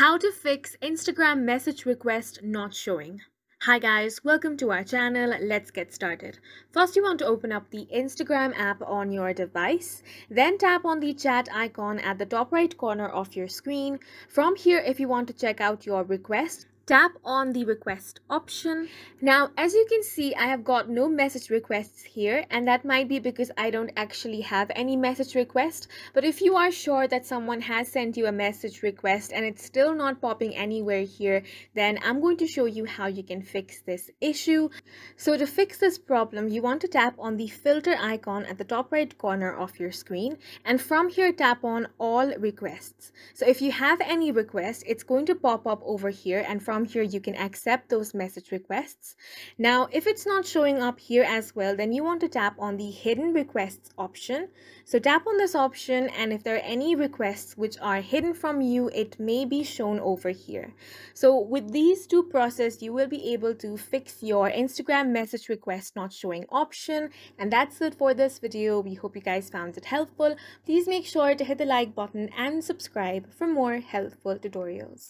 How to fix Instagram message request not showing. Hi guys, welcome to our channel. Let's get started. First, you want to open up the Instagram app on your device. Then tap on the chat icon at the top right corner of your screen. From here, if you want to check out your request, tap on the request option. Now, as you can see, I have got no message requests here, and that might be because I don't actually have any message request. But if you are sure that someone has sent you a message request and it's still not popping anywhere here, then I'm going to show you how you can fix this issue. So to fix this problem, you want to tap on the filter icon at the top right corner of your screen, and from here tap on all requests. So if you have any request, it's going to pop up over here, and from here you can accept those message requests. Now, if it's not showing up here as well, then you want to tap on the hidden requests option. So tap on this option, and if there are any requests which are hidden from you, it may be shown over here. So with these two processes, you will be able to fix your Instagram message request not showing option. And that's it for this video. We hope you guys found it helpful. Please make sure to hit the like button and subscribe for more helpful tutorials.